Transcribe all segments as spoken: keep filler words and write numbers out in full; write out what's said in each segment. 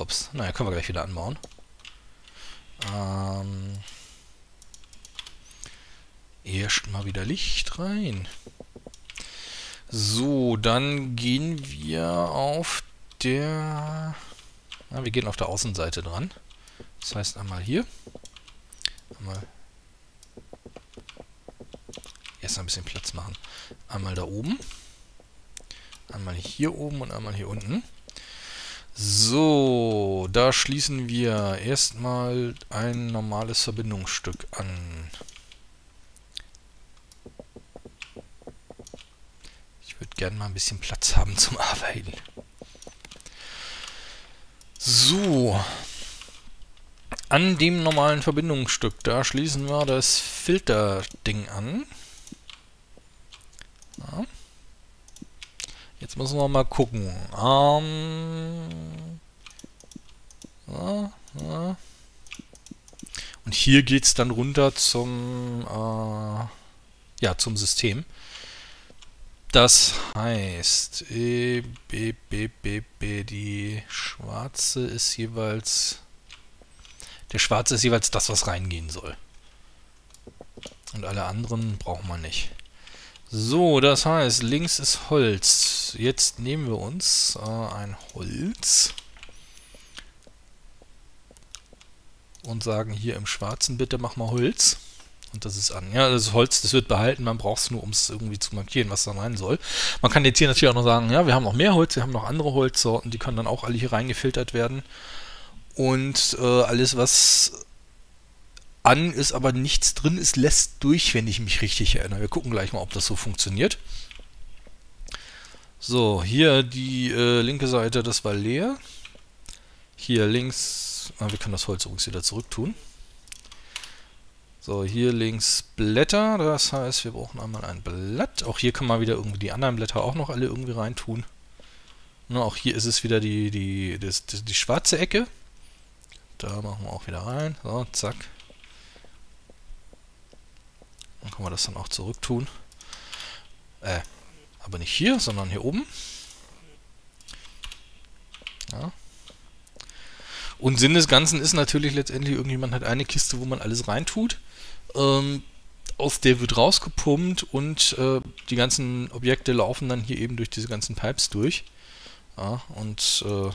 Ups, naja, können wir gleich wieder anbauen. Ähm, erst mal wieder Licht rein. So, dann gehen wir auf der... Na, wir gehen auf der Außenseite dran. Das heißt einmal hier. Einmal... Erst ein bisschen Platz machen. Einmal da oben. Einmal hier oben und einmal hier unten. So, da schließen wir erstmal ein normales Verbindungsstück an. Ich würde gerne mal ein bisschen Platz haben zum Arbeiten. So, an dem normalen Verbindungsstück, da schließen wir das Filterding an. Ja. Jetzt müssen wir mal gucken. Ähm, ja, ja. Und hier geht es dann runter zum, äh, ja, zum System. Das heißt, e, b, b, b, b, die schwarze ist jeweils, der schwarze ist jeweils das, was reingehen soll. Und alle anderen brauchen wir nicht. So, das heißt, links ist Holz. Jetzt nehmen wir uns äh, ein Holz und sagen hier im Schwarzen, bitte mach mal Holz. Und das ist an. Ja, das ist Holz, das wird behalten, man braucht es nur, um es irgendwie zu markieren, was da rein soll. Man kann jetzt hier natürlich auch noch sagen, ja, wir haben noch mehr Holz, wir haben noch andere Holzsorten, die können dann auch alle hier reingefiltert werden. Und äh, alles, was... an ist, aber nichts drin ist, lässt durch, wenn ich mich richtig erinnere. Wir gucken gleich mal, ob das so funktioniert. So, hier die äh, linke Seite, das war leer. Hier links, ah, wir können das Holz übrigens wieder zurück tun. So, hier links Blätter, das heißt, wir brauchen einmal ein Blatt. Auch hier kann man wieder irgendwie die anderen Blätter auch noch alle irgendwie reintun. Na, auch hier ist es wieder die, die, das, die, die schwarze Ecke. Da machen wir auch wieder rein. So, zack. Dann können wir das dann auch zurück tun. Äh, aber nicht hier, sondern hier oben. Ja. Und Sinn des Ganzen ist natürlich letztendlich, irgendjemand hat eine Kiste, wo man alles reintut. Ähm, aus der wird rausgepumpt und äh, die ganzen Objekte laufen dann hier eben durch diese ganzen Pipes durch. Ja, und äh,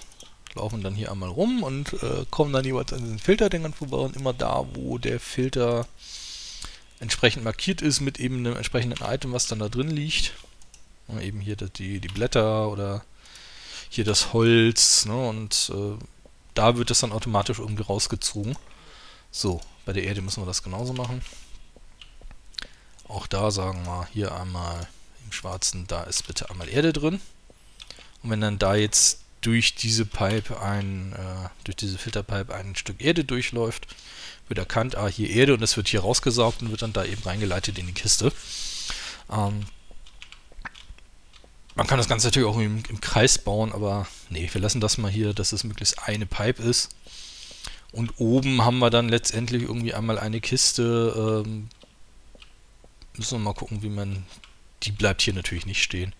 laufen dann hier einmal rum und äh, kommen dann jeweils an diesen Filterdingern vorbei. Und immer da, wo der Filter... entsprechend markiert ist mit eben einem entsprechenden Item, was dann da drin liegt. Und eben hier die, die Blätter oder hier das Holz, ne? Und äh, da wird das dann automatisch irgendwie rausgezogen. So, bei der Erde müssen wir das genauso machen. Auch da sagen wir hier einmal im Schwarzen, da ist bitte einmal Erde drin. Und wenn dann da jetzt durch diese Pipe ein, äh, durch diese Filterpipe ein Stück Erde durchläuft, wird erkannt, ah, hier Erde, und das wird hier rausgesaugt und wird dann da eben reingeleitet in die Kiste. Ähm, man kann das Ganze natürlich auch im, im Kreis bauen, aber nee, wir lassen das mal hier, dass es möglichst eine Pipe ist. Und oben haben wir dann letztendlich irgendwie einmal eine Kiste. Ähm, müssen wir mal gucken, wie man, die bleibt hier natürlich nicht stehen,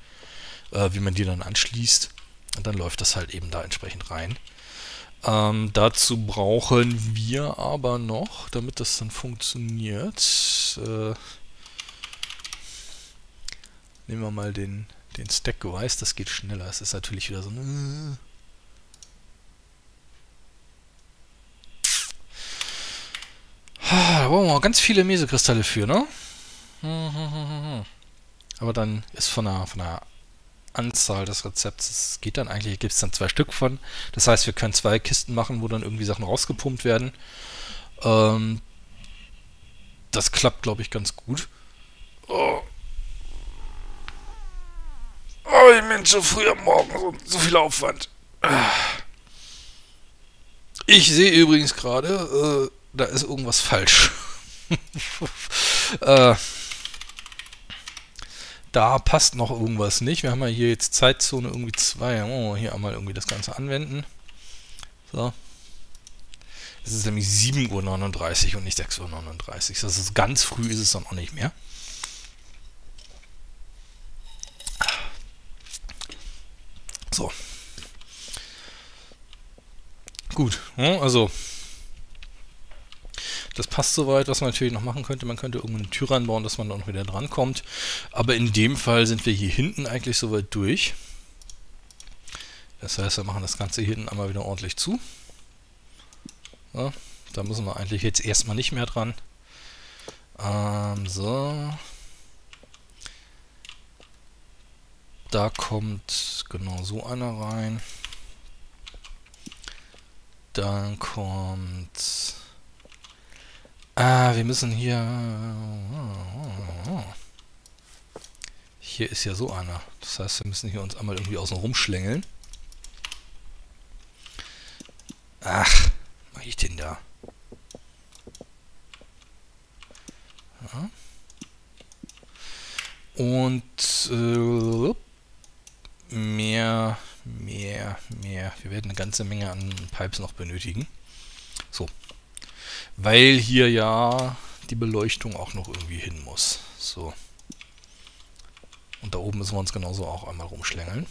äh, wie man die dann anschließt. Und dann läuft das halt eben da entsprechend rein. Ähm, dazu brauchen wir aber noch, damit das dann funktioniert, äh, nehmen wir mal den, den Stack-Device, das geht schneller. Es ist natürlich wieder so ein... Da brauchen wir ganz viele Mesekristalle für, ne? Aber dann ist von einer... Von einer Anzahl des Rezepts, das geht dann eigentlich, gibt es dann zwei Stück von. Das heißt, wir können zwei Kisten machen, wo dann irgendwie Sachen rausgepumpt werden. Ähm, das klappt, glaube ich, ganz gut. Oh, oh ich Mensch, so früh am Morgen, so, so viel Aufwand. Ich sehe übrigens gerade, äh, da ist irgendwas falsch. äh, Da passt noch irgendwas nicht. Wir haben ja hier jetzt Zeitzone irgendwie zwei. Oh, hier einmal irgendwie das Ganze anwenden. So. Es ist nämlich sieben Uhr neununddreißig und nicht sechs Uhr neununddreißig. Das ist ganz früh, ist es dann auch nicht mehr. So. Gut, also das passt soweit. Was man natürlich noch machen könnte, man könnte irgendeine Tür reinbauen, dass man da noch wieder drankommt. Aber in dem Fall sind wir hier hinten eigentlich soweit durch. Das heißt, wir machen das Ganze hier hinten einmal wieder ordentlich zu. Ja, da müssen wir eigentlich jetzt erstmal nicht mehr dran. Ähm, so. Da kommt genau so einer rein. Dann kommt... Ah, wir müssen hier... Hier ist ja so einer. Das heißt, wir müssen hier uns einmal irgendwie außen rumschlängeln. Ach, mach ich den da? Ja. Und... Äh, mehr, mehr, mehr. Wir werden eine ganze Menge an Pipes noch benötigen. So. Weil hier ja die Beleuchtung auch noch irgendwie hin muss. So. Und da oben müssen wir uns genauso auch einmal rumschlängeln.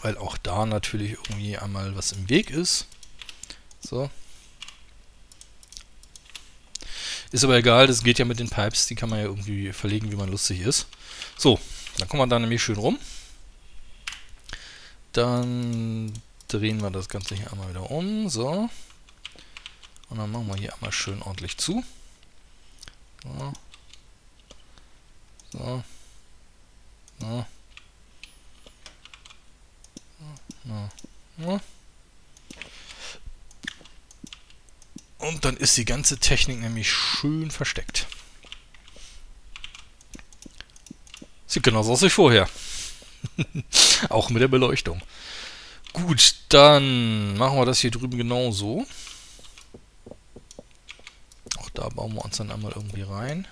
Weil auch da natürlich irgendwie einmal was im Weg ist. So. Ist aber egal, das geht ja mit den Pipes, die kann man ja irgendwie verlegen, wie man lustig ist. So, dann kommen wir da nämlich schön rum. Dann drehen wir das Ganze hier einmal wieder um, so. Und dann machen wir hier einmal schön ordentlich zu. So. So. So. So. So. Und dann ist die ganze Technik nämlich schön versteckt. Sieht genauso aus wie vorher. Auch mit der Beleuchtung. Gut, dann machen wir das hier drüben genauso. Auch da bauen wir uns dann einmal irgendwie rein.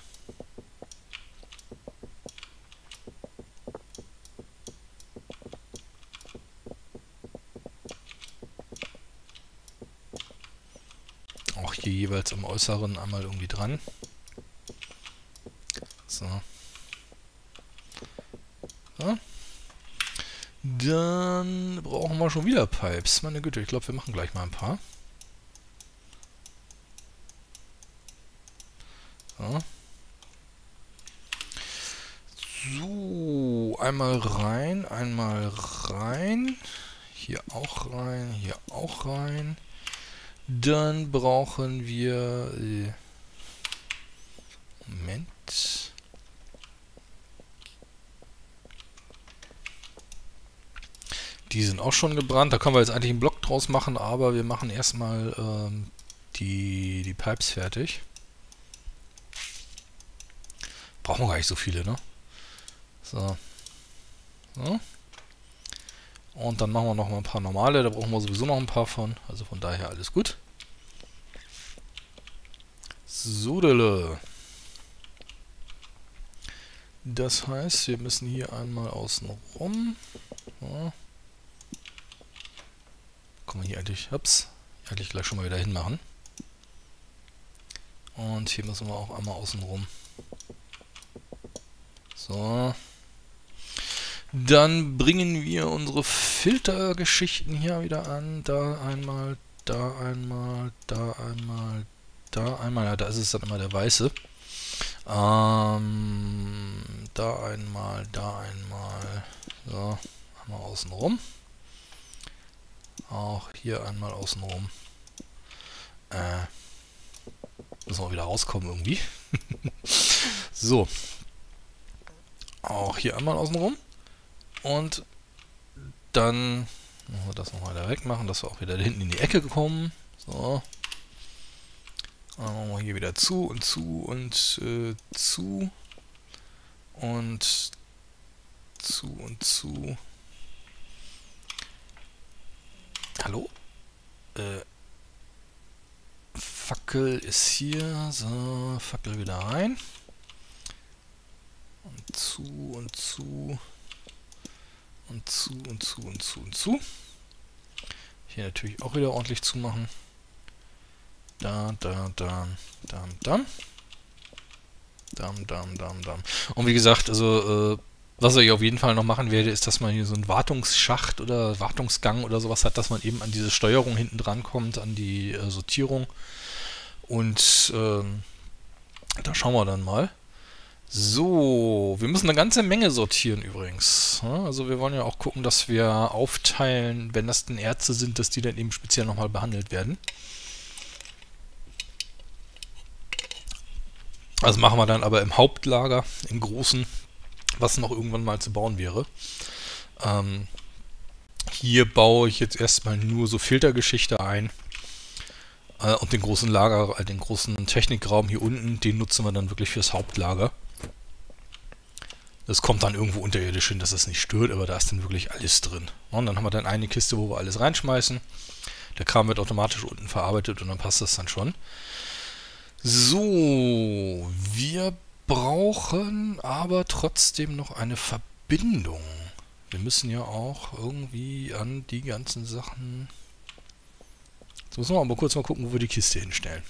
Auch hier jeweils am Äußeren einmal irgendwie dran. So. So. Dann brauchen wir schon wieder Pipes. Meine Güte, ich glaube, wir machen gleich mal ein paar. So. So, einmal rein, einmal rein. Hier auch rein, hier auch rein. Dann brauchen wir... Moment... Die sind auch schon gebrannt. Da können wir jetzt eigentlich einen Block draus machen, aber wir machen erstmal ähm, die, die Pipes fertig. Brauchen wir gar nicht so viele, ne? So. So. Und dann machen wir noch mal ein paar normale. Da brauchen wir sowieso noch ein paar von. Also von daher alles gut. Sudele. Das heißt, wir müssen hier einmal außen rum. So. Kommen wir hier eigentlich, ups, eigentlich gleich schon mal wieder hinmachen. Und hier müssen wir auch einmal außen rum. So. Dann bringen wir unsere Filtergeschichten hier wieder an. Da einmal, da einmal, da einmal, da einmal. Ja, da ist es dann immer der weiße. Ähm, da einmal, da einmal. So, einmal außen rum. Auch hier einmal außen rum. Äh, müssen wir wieder rauskommen irgendwie. So. Auch hier einmal außen rum. Und dann müssen wir das nochmal da wegmachen, dass wir auch wieder hinten in die Ecke kommen. So. Dann machen wir hier wieder zu und zu und äh, zu. Und zu und zu. Hallo? Äh, Fackel ist hier. So, Fackel wieder rein. Und zu und zu. Und zu und zu und zu und zu. Hier natürlich auch wieder ordentlich zumachen. Da, da, da, da, da. Dam, dam, dam, dam. Und wie gesagt, also äh, Was ich auf jeden Fall noch machen werde, ist, dass man hier so einen Wartungsschacht oder Wartungsgang oder sowas hat, dass man eben an diese Steuerung hinten dran kommt, an die äh, Sortierung. Und ähm, da schauen wir dann mal. So, wir müssen eine ganze Menge sortieren übrigens. Also wir wollen ja auch gucken, dass wir aufteilen, wenn das denn Erze sind, dass die dann eben speziell nochmal behandelt werden. Also machen wir dann aber im Hauptlager, im Großen, was noch irgendwann mal zu bauen wäre. Ähm, hier baue ich jetzt erstmal nur so Filtergeschichte ein. Äh, und den großen Lager, äh, den großen Technikraum hier unten, den nutzen wir dann wirklich fürs Hauptlager. Das kommt dann irgendwo unterirdisch hin, dass es nicht stört, aber da ist dann wirklich alles drin. Und dann haben wir dann eine Kiste, wo wir alles reinschmeißen. Der Kram wird automatisch unten verarbeitet und dann passt das dann schon. So, wir brauchen aber trotzdem noch eine Verbindung. Wir müssen ja auch irgendwie an die ganzen Sachen... Jetzt müssen wir aber kurz mal gucken, wo wir die Kiste hinstellen.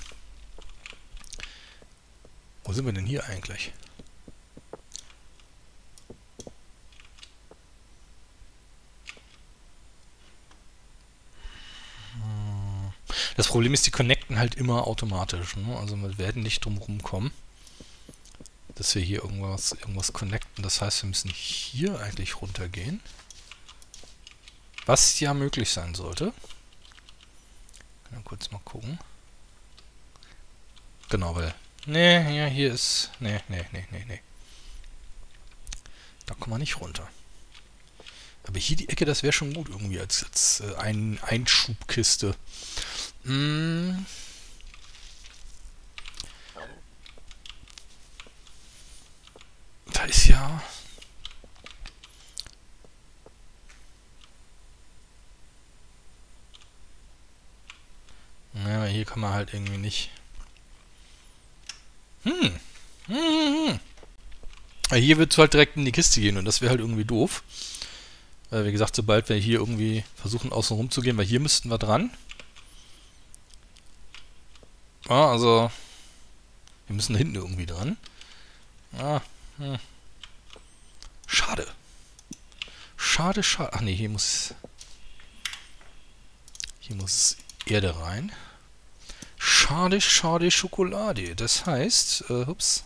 Wo sind wir denn hier eigentlich? Das Problem ist, die connecten halt immer automatisch, ne? Also wir werden nicht drum rumkommen, dass wir hier irgendwas, irgendwas connecten. Das heißt, wir müssen hier eigentlich runtergehen, was ja möglich sein sollte. Ich kann kurz mal gucken. Genau, weil... Nee, ja, hier ist... Nee, nee, nee, nee, nee. Da kommen wir nicht runter. Aber hier die Ecke, das wäre schon gut irgendwie als, als äh, ein, Einschubkiste. Mm. Da ist ja... Naja, hier kann man halt irgendwie nicht... Hm. Hm. Hier wird es halt direkt in die Kiste gehen und das wäre halt irgendwie doof. Weil, wie gesagt, sobald wir hier irgendwie versuchen, außen rum zu gehen, weil hier müssten wir dran. Ah, also... Wir müssen hinten irgendwie dran. Ah, hm. Schade. Schade, schade. Ach nee, hier muss... Hier muss Erde rein. Schade, schade, Schokolade. Das heißt... Äh, ups.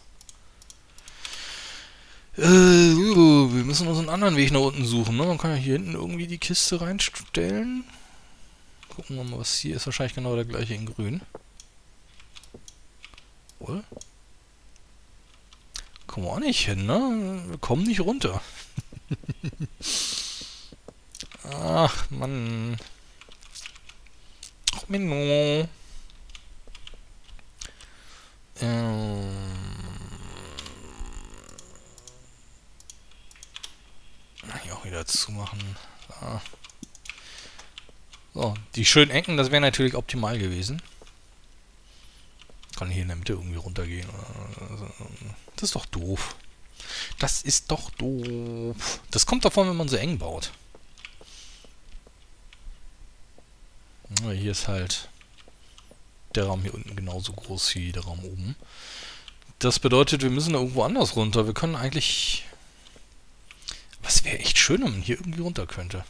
Äh, wir müssen uns einen anderen Weg nach unten suchen, ne? Man kann ja hier hinten irgendwie die Kiste reinstellen. Gucken wir mal, was hier ist. Wahrscheinlich genau der gleiche in grün. Oder? Kommen wir auch nicht hin, ne? Wir kommen nicht runter. Ach, Mann. Ach, Menno. Ähm... Hier auch wieder zumachen. So. So, die schönen Ecken, das wäre natürlich optimal gewesen. Kann hier in der Mitte irgendwie runtergehen. Das ist doch doof. Das ist doch doof. Das kommt davon, wenn man so eng baut. Hier ist halt der Raum hier unten genauso groß wie der Raum oben. Das bedeutet, wir müssen da irgendwo anders runter. Wir können eigentlich... Was wäre echt schön, wenn man hier irgendwie runter könnte.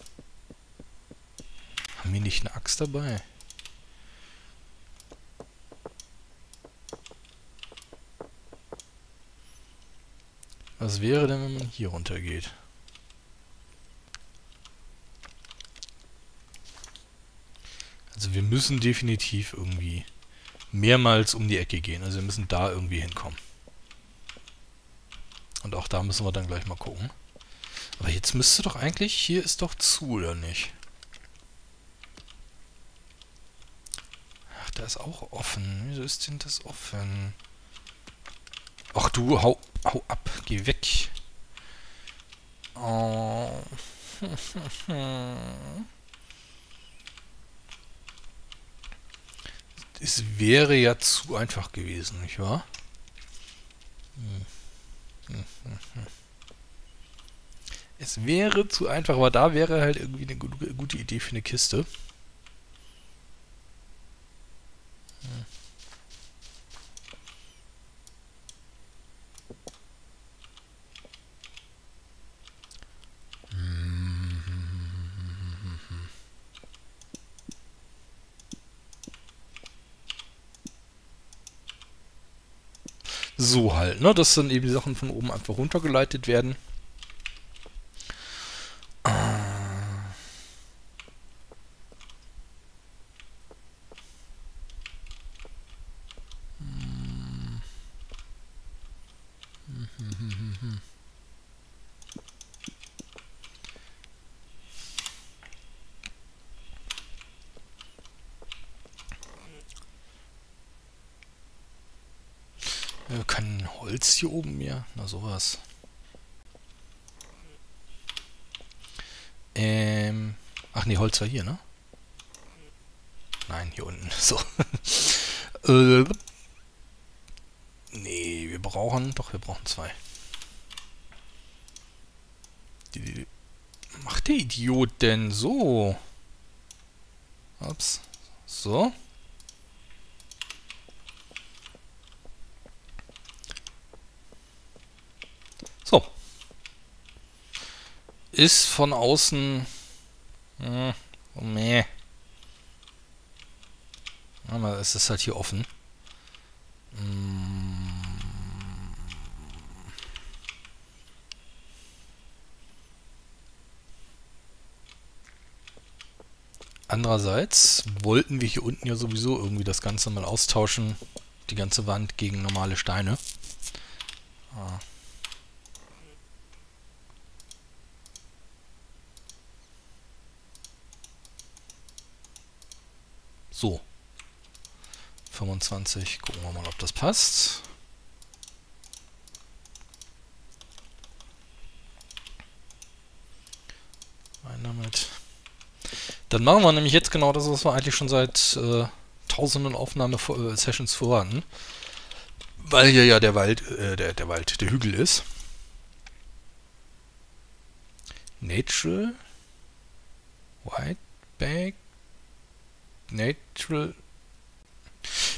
Haben wir nicht eine Axt dabei? Was wäre denn, wenn man hier runter geht? Also wir müssen definitiv irgendwie mehrmals um die Ecke gehen. Also wir müssen da irgendwie hinkommen. Und auch da müssen wir dann gleich mal gucken. Aber jetzt müsste doch eigentlich... Hier ist doch zu, oder nicht? Ach, da ist auch offen. Wieso ist denn das offen? Ach du, hau, hau ab. Geh weg. Oh. Es wäre ja zu einfach gewesen, nicht wahr? Hm. Hm, hm, hm. Es wäre zu einfach, aber da wäre halt irgendwie eine gute Idee für eine Kiste. so halt, ne? Dass dann eben die Sachen von oben einfach runtergeleitet werden. Kein Holz hier oben mehr? Na sowas. Ähm. Ach nee, Holz war hier, ne? Nein, hier unten. So. äh, nee, wir brauchen... Doch, wir brauchen zwei. Macht der Idiot denn so? Ups. So. Ist von außen... Hm, oh meh. Aber es ist halt hier offen. Hm. Andererseits wollten wir hier unten ja sowieso irgendwie das Ganze mal austauschen. Die ganze Wand gegen normale Steine. Ah. So, fünfundzwanzig, gucken wir mal, ob das passt. Rein damit. Dann machen wir nämlich jetzt genau das, was wir eigentlich schon seit äh, tausenden Aufnahme-Sessions vor hatten. Weil hier ja der Wald, äh, der, der Wald, der Hügel ist. Natural, Whiteback. Natural.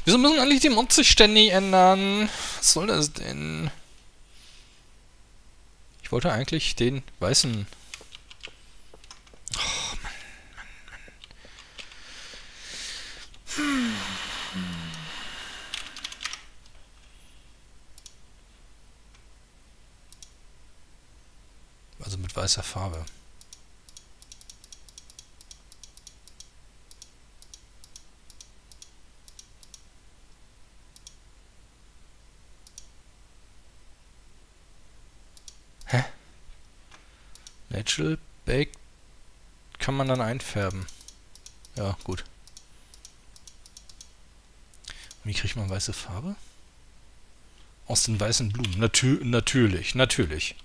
Wieso müssen eigentlich die Mods sich ständig ändern? Was soll das denn? Ich wollte eigentlich den weißen. Oh, Mann, Mann, Mann. Hm. Also mit weißer Farbe. Natural Baked kann man dann einfärben. Ja, gut. Und wie kriegt man weiße Farbe? Aus den weißen Blumen. Natür natürlich, natürlich.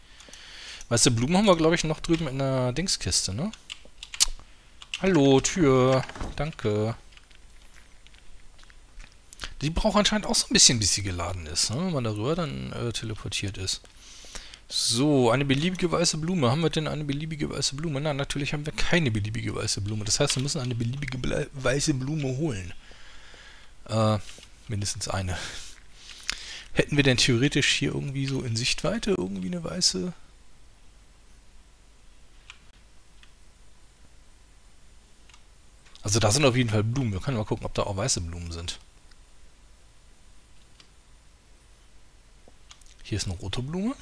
Weiße Blumen haben wir, glaube ich, noch drüben in der Dingskiste, ne? Hallo, Tür. Danke. Die braucht anscheinend auch so ein bisschen, bis sie geladen ist, ne? Wenn man darüber dann äh, teleportiert ist. So, eine beliebige weiße Blume. Haben wir denn eine beliebige weiße Blume? Nein, natürlich haben wir keine beliebige weiße Blume. Das heißt, wir müssen eine beliebige Ble- weiße Blume holen. Äh, mindestens eine. Hätten wir denn theoretisch hier irgendwie so in Sichtweite irgendwie eine weiße... Also da sind auf jeden Fall Blumen. Wir können mal gucken, ob da auch weiße Blumen sind. Hier ist eine rote Blume.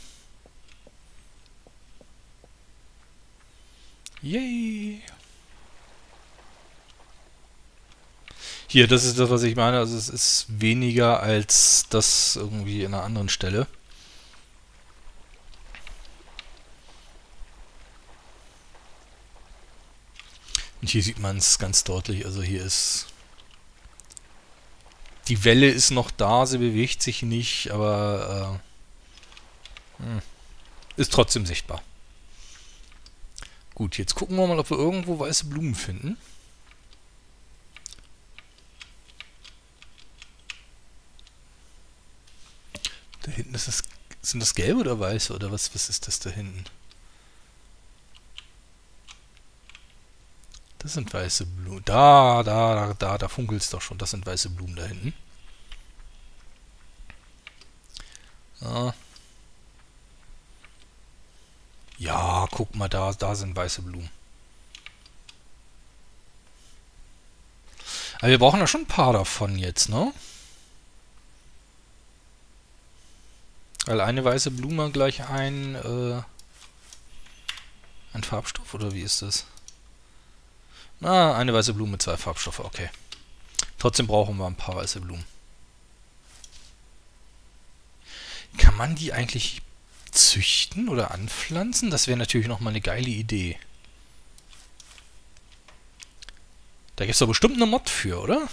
Yay! Hier, das ist das, was ich meine. Also es ist weniger als das irgendwie in einer anderen Stelle. Und hier sieht man es ganz deutlich. Also hier ist... Die Welle ist noch da, sie bewegt sich nicht, aber... Äh, hm, ist trotzdem sichtbar. Gut, jetzt gucken wir mal, ob wir irgendwo weiße Blumen finden. Da hinten ist das... Sind das gelbe oder weiße? Oder was, was ist das da hinten? Das sind weiße Blumen. Da, da, da, da funkelt es doch schon. Das sind weiße Blumen da hinten. Ah. Ja, guck mal, da, da sind weiße Blumen. Aber wir brauchen ja schon ein paar davon jetzt, ne? Weil eine weiße Blume gleich ein, äh, ein Farbstoff, oder wie ist das? Na, eine weiße Blume, zwei Farbstoffe, okay. Trotzdem brauchen wir ein paar weiße Blumen. Kann man die eigentlich züchten oder anpflanzen? Das wäre natürlich nochmal eine geile Idee. Da gibt es doch bestimmt eine Mod für, oder?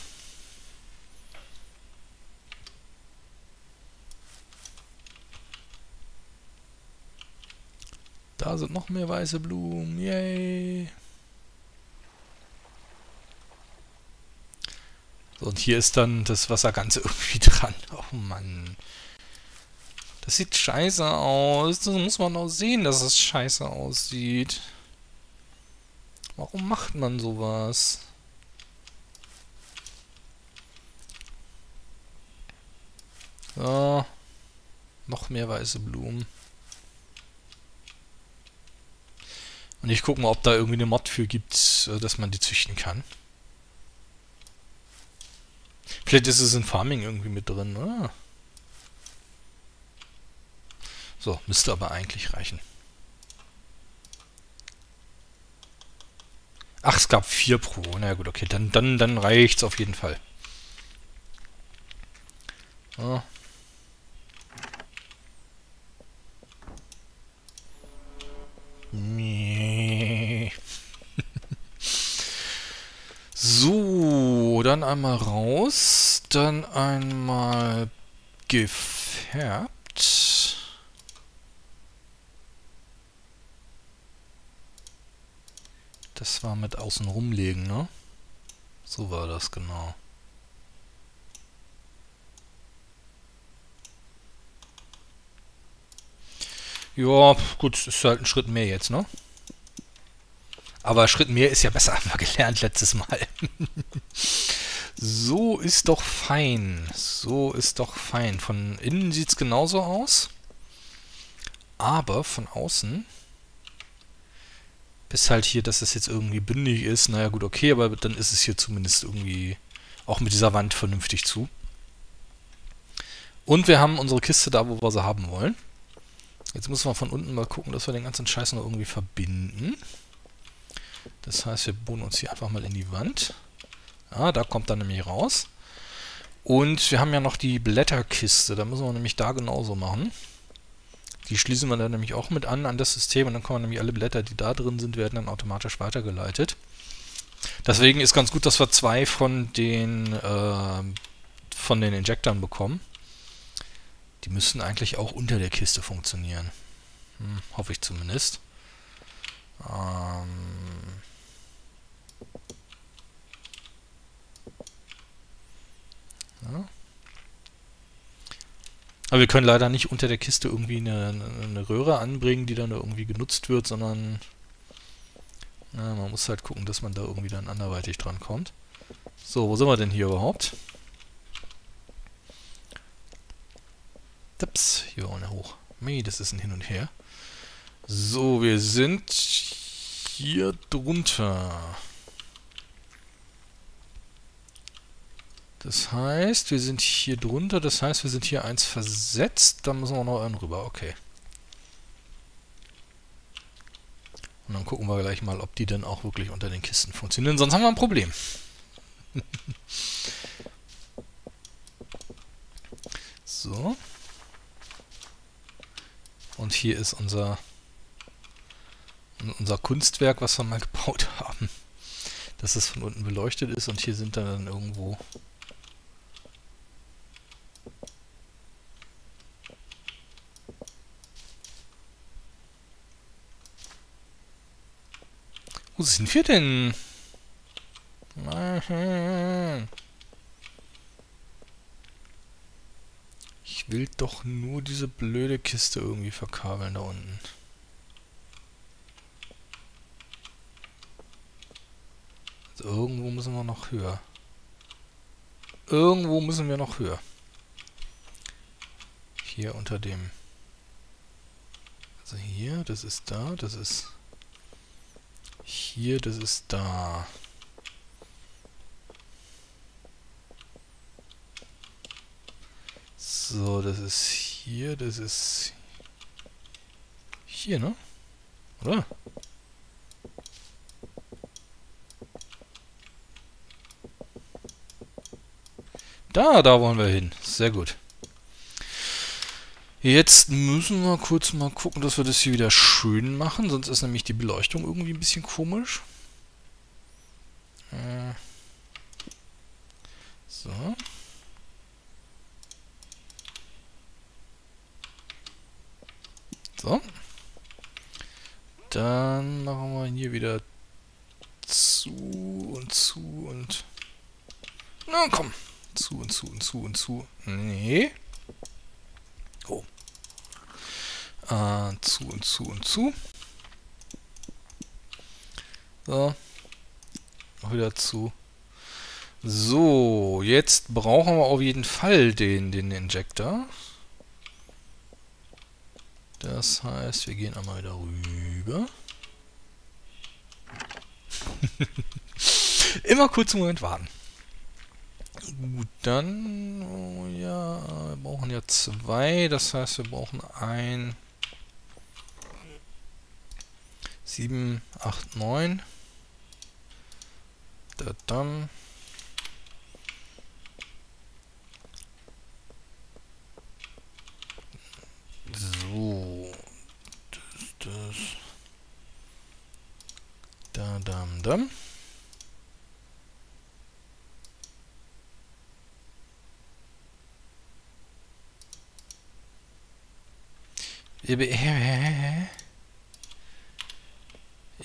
Da sind noch mehr weiße Blumen. Yay! So, und hier ist dann das Wasser ganz irgendwie dran. Oh Mann. Das sieht scheiße aus. Das muss man auch sehen, dass es scheiße aussieht. Warum macht man sowas? So. Noch mehr weiße Blumen. Und ich gucke mal, ob da irgendwie eine Mod für gibt, dass man die züchten kann. Vielleicht ist es in Farming irgendwie mit drin, oder? So, müsste aber eigentlich reichen. Ach, es gab vier pro. Na gut, okay, dann, dann, dann reicht's auf jeden Fall. So. So, dann einmal raus, dann einmal gefärbt. Das war mit außen rumlegen, ne? So war das genau. Ja, gut, ist halt ein Schritt mehr jetzt, ne? Aber Schritt mehr ist ja besser, haben wir gelernt letztes Mal. So ist doch fein. So ist doch fein. Von innen sieht es genauso aus. Aber von außen... Bis halt hier, dass es jetzt irgendwie bündig ist. Naja gut, okay, aber dann ist es hier zumindest irgendwie auch mit dieser Wand vernünftig zu. Und wir haben unsere Kiste da, wo wir sie haben wollen. Jetzt müssen wir von unten mal gucken, dass wir den ganzen Scheiß noch irgendwie verbinden. Das heißt, wir bohren uns hier einfach mal in die Wand. Ah, da kommt dann nämlich raus. Und wir haben ja noch die Blätterkiste. Da müssen wir nämlich da genauso machen. Die schließen wir dann nämlich auch mit an, an das System. Und dann kommen nämlich alle Blätter, die da drin sind, werden dann automatisch weitergeleitet. Deswegen ist ganz gut, dass wir zwei von den, äh, von den Injectern bekommen. Die müssten eigentlich auch unter der Kiste funktionieren. Hm, hoffe ich zumindest. Ähm ja. Aber wir können leider nicht unter der Kiste irgendwie eine, eine Röhre anbringen, die dann irgendwie genutzt wird, sondern na, man muss halt gucken, dass man da irgendwie dann anderweitig dran kommt. So, wo sind wir denn hier überhaupt? Ups, hier ohne hoch. Mei, das ist ein Hin und Her. So, wir sind hier drunter. Das heißt, wir sind hier drunter. Das heißt, wir sind hier eins versetzt. Da müssen wir noch einen rüber. Okay. Und dann gucken wir gleich mal, ob die dann auch wirklich unter den Kisten funktionieren. Sonst haben wir ein Problem. So. Und hier ist unser, unser Kunstwerk, was wir mal gebaut haben. Dass es von unten beleuchtet ist und hier sind dann irgendwo... Wo sind wir denn? Ich will doch nur diese blöde Kiste irgendwie verkabeln da unten. Also irgendwo müssen wir noch höher. Irgendwo müssen wir noch höher. Hier unter dem... Also hier, das ist da, das ist... Hier, das ist da... So, das ist hier, das ist hier, ne? Oder? Da, da wollen wir hin. Sehr gut. Jetzt müssen wir kurz mal gucken, dass wir das hier wieder schön machen. Sonst ist nämlich die Beleuchtung irgendwie ein bisschen komisch. Äh. So. So. Dann machen wir hier wieder zu und zu und... Na komm. Zu und zu und zu und zu. Nee. Oh. Äh, zu und zu und zu. So. Noch wieder zu. So, jetzt brauchen wir auf jeden Fall den, den Injector. Das heißt, wir gehen einmal wieder rüber. Immer kurz einen Moment warten. Gut, dann, oh ja, wir brauchen ja zwei, das heißt, wir brauchen ein sieben, acht, neun. Da, dann. So, das, das. Da, dann, dann.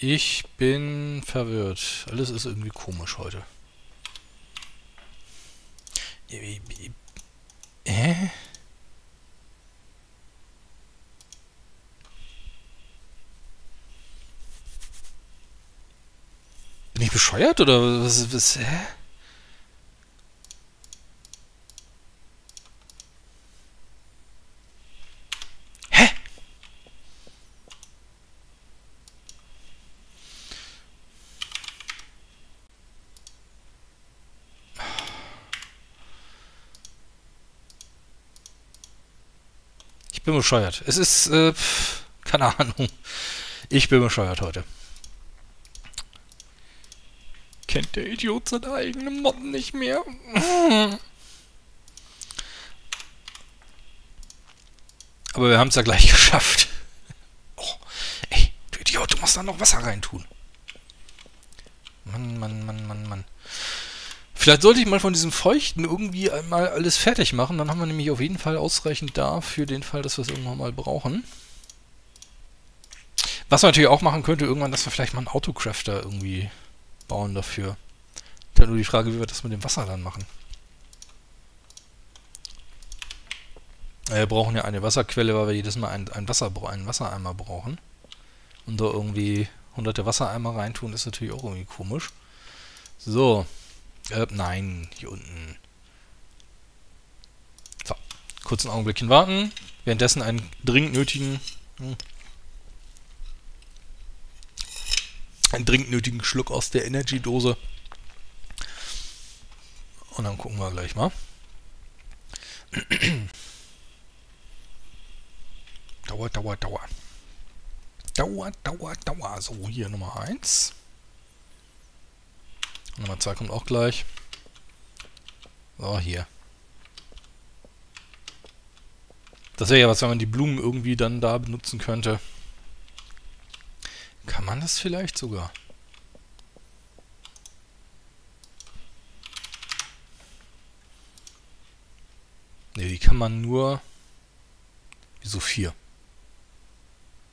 Ich bin verwirrt. Alles ist irgendwie komisch heute. Hä? Bin ich bescheuert oder was? was hä? Ich bin bescheuert. Es ist, äh, keine Ahnung. Ich bin bescheuert heute. Kennt der Idiot seine eigenen Motten nicht mehr? Aber wir haben es ja gleich geschafft. Oh, ey, du Idiot, du musst da noch Wasser reintun. Mann, Mann, Mann, Mann, Mann. Vielleicht sollte ich mal von diesem Feuchten irgendwie einmal alles fertig machen. Dann haben wir nämlich auf jeden Fall ausreichend da für den Fall, dass wir es irgendwann mal brauchen. Was man natürlich auch machen könnte irgendwann, dass wir vielleicht mal einen Autocrafter irgendwie bauen dafür. Dann nur die Frage, wie wir das mit dem Wasser dann machen. Wir brauchen ja eine Wasserquelle, weil wir jedes Mal einen, einen, Wasser, einen Wassereimer brauchen. Und da irgendwie hunderte Wassereimer reintun, ist natürlich auch irgendwie komisch. So. Äh, nein, hier unten. So, kurz einen Augenblickchen warten. Währenddessen einen dringend nötigen... Hm, einen dringend nötigen Schluck aus der Energy-Dose. Und dann gucken wir gleich mal. Dauer, Dauer, Dauer. Dauer, Dauer, Dauer. So, hier Nummer eins. Nummer zwei kommt auch gleich. So, hier. Das wäre ja was, wenn man die Blumen irgendwie dann da benutzen könnte. Kann man das vielleicht sogar? Ne, die kann man nur... Wieso vier?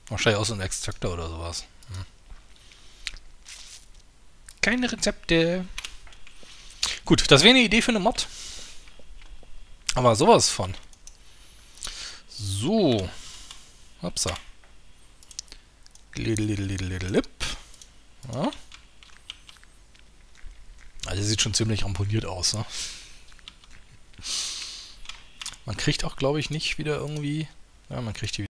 Wahrscheinlich auch so ein Extraktor oder sowas. Hm. Keine Rezepte. Gut, das wäre eine Idee für eine Mod. Aber sowas von. So. Hopsa. Glidlidlidlidlip. Ja. Also sieht schon ziemlich ramponiert aus, ne? Man kriegt auch, glaube ich, nicht wieder irgendwie... Ja, man kriegt die